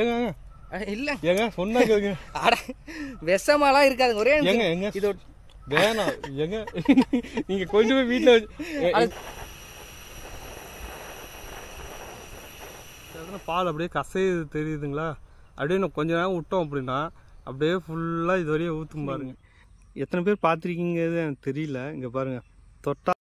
ஏங்க இல்ல ஏங்க சொன்னா கேளுங்க. அட வெசமாலா இருக்காதுங்க. ஒரே ஏங்க இது வேணா ஏங்க நீங்க கொஞ்சம் போய் வீட்ல அத பால் அப்படியே கசையுது தெரியுதுங்களா? அப்படியே நான் கொஞ்ச நேரம் விட்டோம் அப்படின்னா அப்படியே ஃபுல்லாக இது வரையும் ஊற்றும் பாருங்க. எத்தனை பேர் பார்த்துருக்கீங்கிறது எனக்கு தெரியல. இங்கே பாருங்க தொட்டா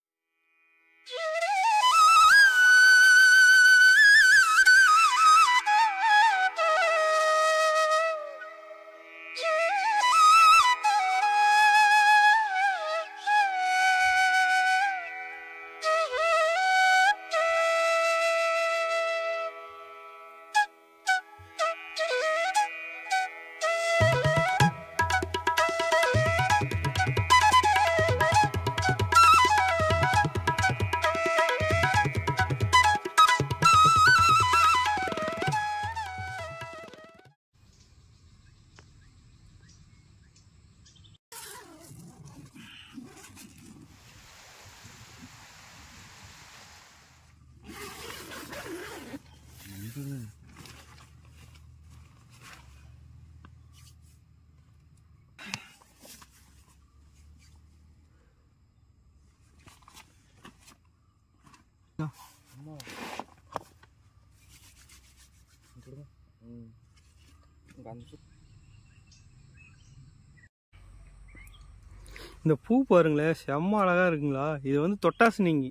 இந்த பூ பாருங்களேன் செம்ம அழகா இருக்குங்களா? இது வந்து தொட்டாசு. நீங்க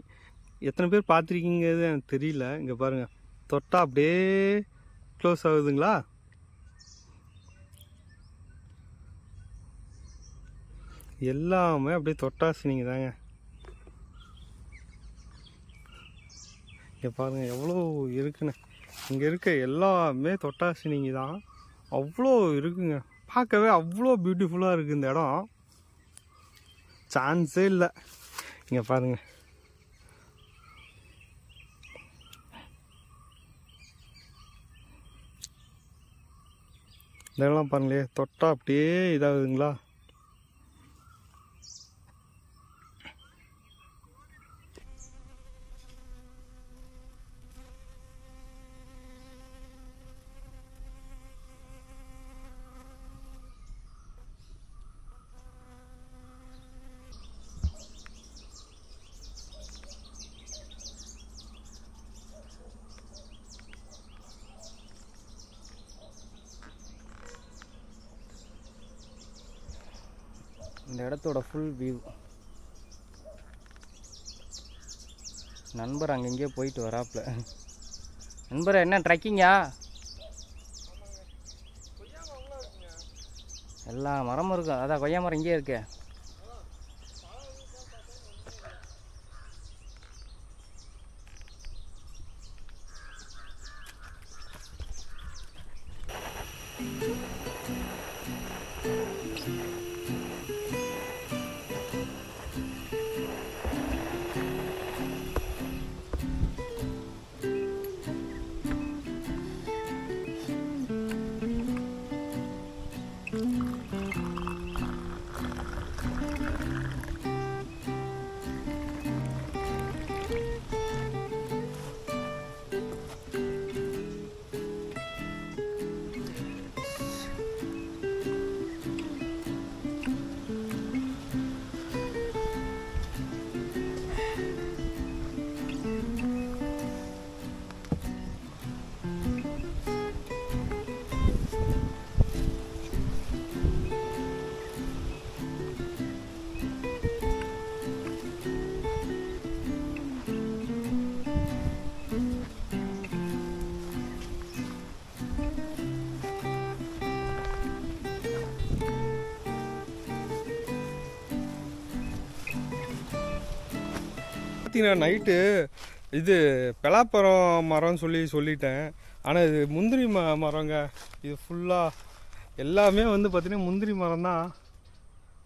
எத்தனை பேர் பார்த்துருக்கீங்கிறது எனக்கு தெரியல. இங்க பாருங்க தொட்டா அப்படியே க்ளோஸ் ஆகுதுங்களா? எல்லாமே அப்படியே தொட்டாசு நீங்க தாங்க. பாருங்க எவ்வளோ இருக்குன்னு இங்கே இருக்க எல்லாமே தொட்டாசினிங்க தான். அவ்வளோ இருக்குங்க, பார்க்கவே அவ்வளோ பியூட்டிஃபுல்லாக இருக்குது இந்த இடம். சான்ஸே இல்லை. இங்கே பாருங்க இந்த இடம்லாம் பாருங்களே தொட்டா அப்படியே இதாகுதுங்களா? இந்த இடத்தோட ஃபுல் வியூ. நண்பர் அங்கங்கே போயிட்டு வராப்புல. நண்பர் என்ன ட்ரெக்கிங்கா? எல்லா மரமும் இருக்கும். அதான் கொய்யா மரம் இங்கே இருக்கு. நைட்டு இது பலாப்பழம் மரம்னு சொல்லிட்டேன். ஆனால் இது முந்திரி மரங்க. இது ஃபுல்லாக எல்லாமே வந்து பார்த்திங்கன்னா முந்திரி மரம் தான்.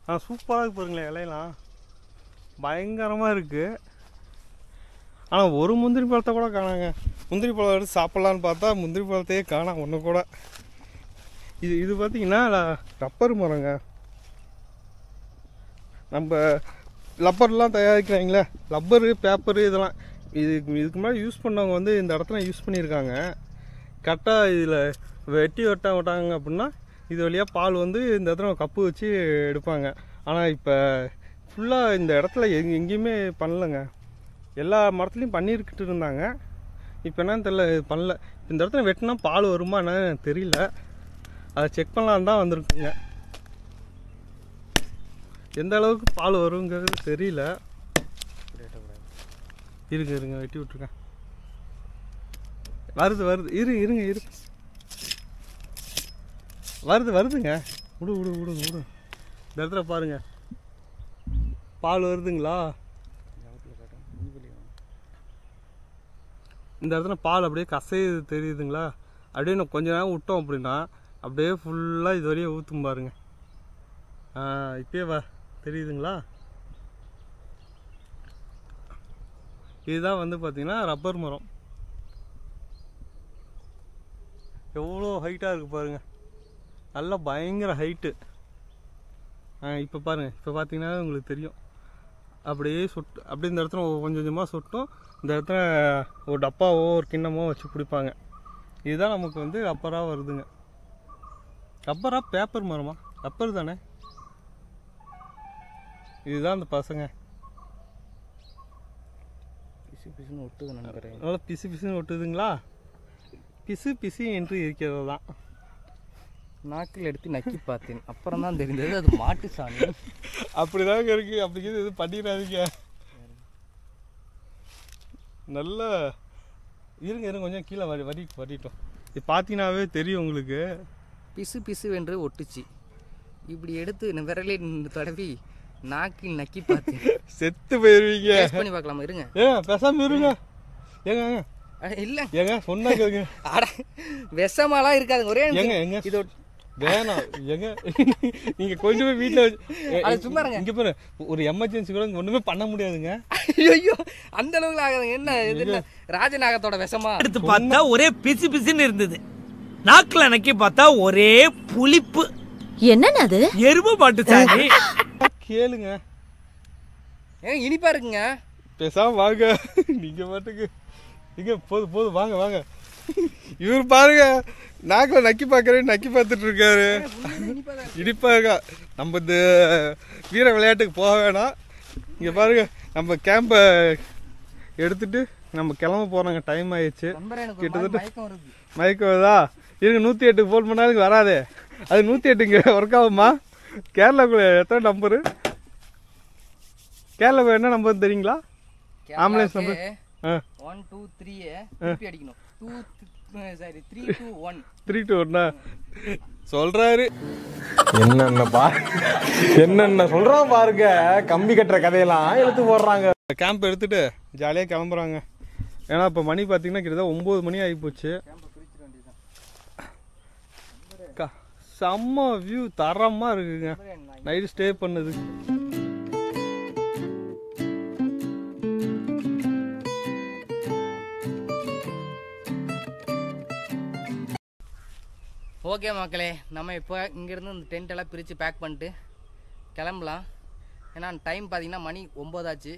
ஆனால் சூப்பராக இருக்குது பாருங்களேன். இலையெல்லாம் பயங்கரமாக இருக்குது. ஆனால் ஒரு முந்திரி பழத்தை கூட காணாங்க. முந்திரி பழம் எடுத்து சாப்பிட்லான்னு பார்த்தா முந்திரி பழத்தையே காணாம் ஒன்று கூட. இது பார்த்திங்கன்னா ரப்பர் மரங்க. நம்ம லப்பர்லாம் தயாரிக்கிறாங்களே, லப்பரு பேப்பரு இதெல்லாம் இதுக்கு முன்னாடி யூஸ் பண்ணவங்க வந்து இந்த இடத்துல யூஸ் பண்ணியிருக்காங்க. கரெக்டாக இதில் வெட்டி வெட்ட விட்டாங்க அப்படின்னா இது வழியாக பால் வந்து இந்த இடத்துல கப்பு வச்சு எடுப்பாங்க. ஆனால் இப்போ ஃபுல்லாக இந்த இடத்துல எங்கேயுமே பண்ணலைங்க. எல்லா மரத்துலையும் பண்ணியிருக்கிட்டு இருந்தாங்க. இப்போ என்னன்னு தெரியல, பண்ணல. இந்த இடத்துல வெட்டினா பால் வருமா என்னன்னு தெரியல. அதை செக் பண்ணலான்னு தான் வந்திருக்குங்க. எந்த அளவுக்கு பால் வருங்கிறது தெரியல. இருங்க இருங்க, வெட்டி விட்டுருக்கேன். வருது வருது, இருங்க வருதுங்க. விடு விடு விடுங்க விடு. இந்த இடத்துல பாருங்கள், பால் வருதுங்களா? இந்த இடத்துல பால் அப்படியே கசையுது, தெரியுதுங்களா? அப்படியே நம்ம கொஞ்ச நேரம் விட்டோம் அப்படின்னா அப்படியே ஃபுல்லாக இது வரையே ஊற்றும் பாருங்க. இப்பயே தெரியுதுங்களா? இதுதான் வந்து பார்த்திங்கன்னா ரப்பர் மரம். எவ்வளோ ஹைட்டாக இருக்குது பாருங்கள், நல்லா பயங்கர ஹைட்டு. இப்போ பாருங்கள், இப்போ பார்த்திங்கன்னா உங்களுக்கு தெரியும். அப்படியே சொட்டு, அப்படியே இந்த இடத்துல கொஞ்சம் கொஞ்சமாக சொட்டும். இந்த இடத்துல ஒரு டப்பாவோ ஒரு கிண்ணமோ வச்சு பிடிப்பாங்க. இதுதான் நமக்கு வந்து ரப்பராக வருதுங்க. ரப்பராக பேப்பர் மரமா? ரப்பர் தானே. இதுதான் அந்த பசங்க பிசு பிசுன்னு ஒட்டுது நினைக்கிறேன். நல்லா பிசு பிசுன்னு ஒட்டுதுங்களா? பிசு பிசு என்று இருக்கிறது தான். நாக்கில் எடுத்து நக்கி பார்த்தேன், அப்புறம் தான் தெரிந்தது அது மாட்டு சாணி. அப்படிதாங்க இருக்குது. அப்படிங்கிறது எதுவும் பண்ணிடாதீங்க. நல்ல இருங்க கொஞ்சம் கீழே வரிட்டோம். இது பார்த்தீங்கன்னாவே தெரியும் உங்களுக்கு, பிசு பிசு என்று ஒட்டுச்சு. இப்படி எடுத்து விரலை தடவி நாக்கில் நக்கி பார்த்தேன். செத்து போயிருவீங்க. டேஸ்ட் பண்ணி பார்க்கலாமா? இருங்க. பேசாமல் இருங்க. ஏங்க இல்லை ஏங்க சொன்னா கேளுங்க. அட விஷமாலாம் இருக்காதுங்க. ஒரே எங்க இதோ வேணாம் எங்க. நீங்க கொஞ்சமே வீட்டில் வச்சு சும்மா இருங்க. இங்கே பாரு, ஒரு எமர்ஜென்சி கூட ஒன்றுமே பண்ண முடியாதுங்க. ஐயோ அந்த அளவுக்கு ஆகாதுங்க. என்ன இது ராஜநாகத்தோட விஷமா? எடுத்து பார்த்தா ஒரே பிசு பிசுன்னு இருந்தது. நாக்கில் நக்கி பார்த்தா ஒரே புளிப்பு. என்னன்னா அது எருமை மாட்டு சாணி. கேளுங்க, ஏன் இனிப்பா இருக்குங்க. பேசாம வாங்க, நீங்க பாட்டுக்கு இங்க போதும் போதும். வாங்க வாங்க. இவரு பாருங்க, நாக்கில் நக்கி பார்க்குறேன், நக்கி பார்த்துட்டு இருக்காரு. இனிப்பா இருக்கா? நம்ம இந்த வீர விளையாட்டுக்கு போக வேணாம். இங்க பாருங்க, நம்ம கேம்பை எடுத்துட்டு நம்ம கிளம்ப போறோங்க. டைம் ஆயிடுச்சு கிட்டத்தட்ட. மயக்கம் வருதா? இருங்க 108 ஃபோன் பண்ணாதுக்கு வராதே. அது 108 ஒர்க் ஆகுமா? கேரளாக்குள்ள எத்தனை நம்பரு? கேரளாக்குள்ள என்ன நம்பர் தெரியுங்களா? ஆம்புலன்ஸ் நம்பர் 123 அடிக்கணும். 321 சொல்றாரு. என்னென்ன சொல்றான் பாருங்க. கம்பி கட்டுற கதையெல்லாம் எடுத்து போடுறாங்க. கேம்ப் எடுத்துட்டு ஜாலியா கிளம்புறாங்க. ஏன்னா இப்ப மணி பாத்தீங்கன்னா கிட்டத்தட்ட 9 மணி ஆகி போச்சு. செம்ம வியூ, தரமாக இருக்குங்க. நைட்டு ஸ்டே பண்ணுது. ஓகே மக்களே, நம்ம இப்போ இங்கேருந்து இந்த டென்ட்டெல்லாம் பிரித்து பேக் பண்ணிட்டு கிளம்பலாம். ஏன்னா டைம் பார்த்திங்கன்னா மணி 9 ஆச்சு.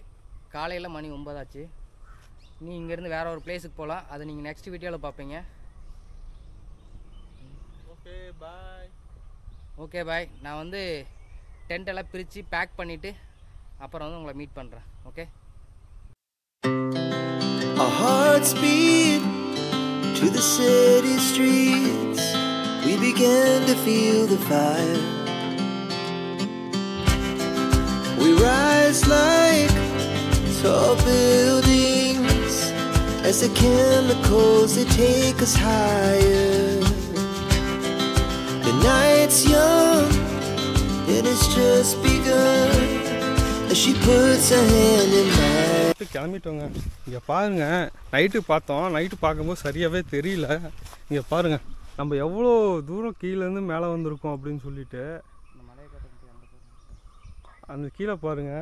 காலையில் மணி 9 ஆச்சு. நீ இங்கேருந்து வேறு ஒரு பிளேஸுக்கு போகலாம். அதை நீங்கள் நெக்ஸ்ட் வீடியோவில் பார்ப்பீங்க. Okay bye. நான் வந்து டென்ட்டெல்லாம் பிரித்து பேக் பண்ணிவிட்டு அப்புறம் வந்து உங்களை மீட் பண்ணுறேன். Okay. Our hearts beat to the city streets. We began to feel the fire. We rise like tall buildings as the chemicals they take us higher. The night's young, it has just begun. As she puts her hand in mine. கிளம்பிட்டோங்க. இங்கே பாருங்க, night பார்த்தோம். Night பார்க்கும்போது சரியாகவே தெரியல. இங்கே பாருங்க, நம்ம எவ்வளோ தூரம் கீழேருந்து மேலே வந்திருக்கோம் அப்படின்னு சொல்லிட்டு அந்த கீழே பாருங்க.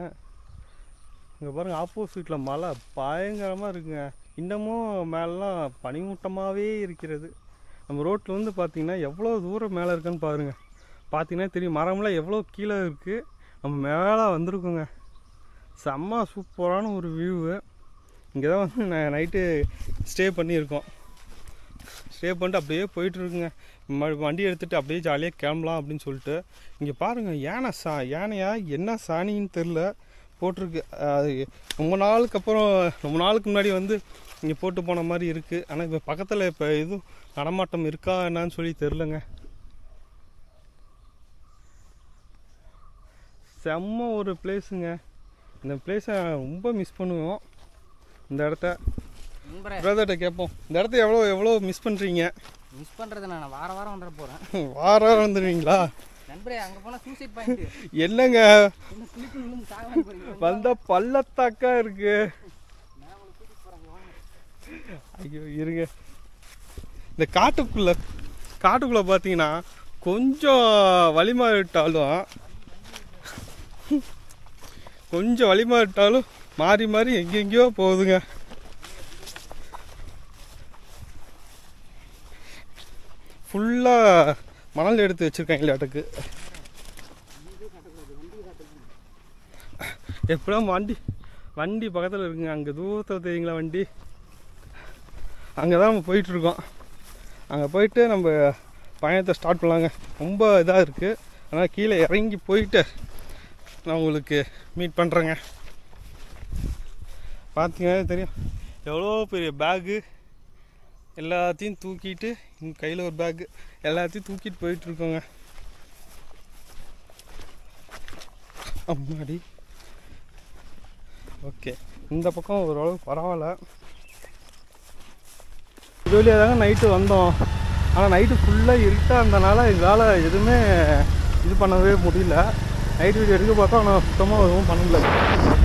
இங்கே பாருங்க, ஆப்போசிட்டில் மழை பயங்கரமாக இருக்குங்க. இன்னமும் மேலாம் பனிமூட்டமாகவே இருக்கிறது. நம்ம ரோட்டில் வந்து பார்த்திங்கன்னா எவ்வளோ தூரம் மேலே இருக்குன்னு பாருங்கள். பார்த்திங்கன்னா தெரியும் மரம்லாம் எவ்வளோ கீழே இருக்குது. நம்ம மேலே வந்திருக்கோங்க. செம்ம சூப்பரான ஒரு வியூவு. இங்கே தான் வந்து நைட்டு ஸ்டே பண்ணியிருக்கோம். ஸ்டே பண்ணிட்டு அப்படியே போயிட்டு இருக்குங்க. வண்டி எடுத்துகிட்டு அப்படியே ஜாலியாக கிளம்பலாம் அப்படின்னு சொல்லிட்டு இங்கே பாருங்கள் யானை யானையா என்ன சாணின்னு தெரில போட்டிருக்கு. அது ரொம்ப நாளுக்கு முன்னாடி வந்து இங்கே போட்டு போன மாதிரி இருக்குது. ஆனால் இப்போ பக்கத்தில் இப்போ எதுவும் நடமாட்டம் இருக்கா என்னான்னு சொல்லி தெரிலங்க. செம்ம ஒரு பிளேஸுங்க, இந்த பிளேஸை ரொம்ப மிஸ் பண்ணுவோம். இந்த இடத்த பிரதர்கிட்ட கேட்போம், இந்த இடத்த எவ்வளோ மிஸ் பண்ணுறீங்க? மிஸ் பண்ணுறது நான் வார வாரம் வந்துட போகிறேன். வார வாரம் வந்துடுவீங்களா? என்னங்க வந்தா பள்ளத்தாக்கா இருக்கு. ஐயோ இருங்க, இந்த காட்டுக்குள்ள பார்த்தீங்கன்னா கொஞ்சம் வலிமா விட்டாலும் மாறி எங்கெங்கயோ போகுதுங்க. ஃபுல்லாக மணல் எடுத்து வச்சுருக்கேன் இல்லாட்டுக்கு. எப்படியும் வண்டி பக்கத்தில் இருக்குங்க. அங்கே தூரத்தில் தெரியுங்களா வண்டி, அங்கே தான் நம்ம போயிட்டுருக்கோம். அங்கே போயிட்டு நம்ம பயணத்தை ஸ்டார்ட் பண்ணலாங்க. ரொம்ப இதாக இருக்குது, ஆனால் கீழே இறங்கி போயிட்டு நான் உங்களுக்கு மீட் பண்ணுறேங்க. பார்த்திங்கன்னா தெரியும் எவ்வளோ பெரிய பேகு எல்லாத்தையும் தூக்கிட்டு, எங்கள் கையில் ஒரு பேக்கு எல்லாத்தையும் தூக்கிட்டு போயிட்டுருக்கோங்க. முன்னாடி ஓகே, இந்த பக்கம் ஓரளவுக்கு பரவாயில்ல. இதுவழியாக தாங்க நைட்டு வந்தோம், ஆனால் நைட்டு ஃபுல்லாக இருட்டாக இருந்தனால இதனால் எதுவுமே இது பண்ணவே முடியல. நைட்டு வீடியோ எடுக்க பார்த்தா ஆனால் சுத்தமாக எதுவும் பண்ணல.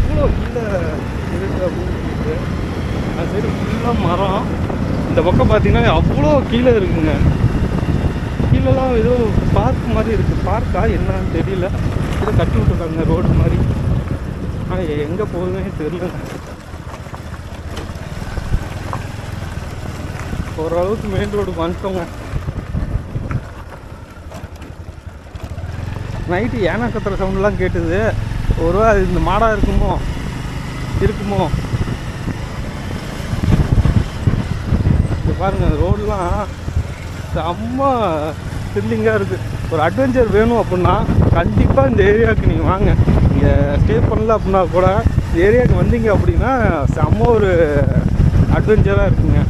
இவ்வளோ இல்லை இருட்டு அப்படின்னு சொல்லிட்டு அந்த சைடு ஃபுல்லாக மரம். இந்த பக்கம் பார்த்தீங்கன்னா அவ்வளோ கீழே இருக்குங்க. கீழெல்லாம் ஏதோ பார்க் மாதிரி இருக்குது, பார்க்கா என்னன்னு தெரியல. ஏதோ கட்டி விட்டுருக்காங்க ரோடு மாதிரி, ஆனால் எங்கே போகுதுன்னே தெரியல. ஓரளவுக்கு மெயின் ரோடு வந்துட்டோங்க. நைட்டு யானை கத்துற சவுண்ட்லாம் கேட்டுது. ஒருவேளை அது இந்த மாடாக இருக்குமோ. இப்போ பாருங்கள் அந்த ரோடுலாம் செம்ம த்ரில்லிங்காக இருக்குது. ஒரு அட்வென்ச்சர் வேணும் அப்படின்னா கண்டிப்பாக இந்த ஏரியாவுக்கு நீங்கள் வாங்க. இங்கே ஸ்டே பண்ணல அப்படின்னா கூட இந்த ஏரியாவுக்கு வந்தீங்க அப்படின்னா செம்ம ஒரு அட்வென்ச்சராக இருக்குங்க.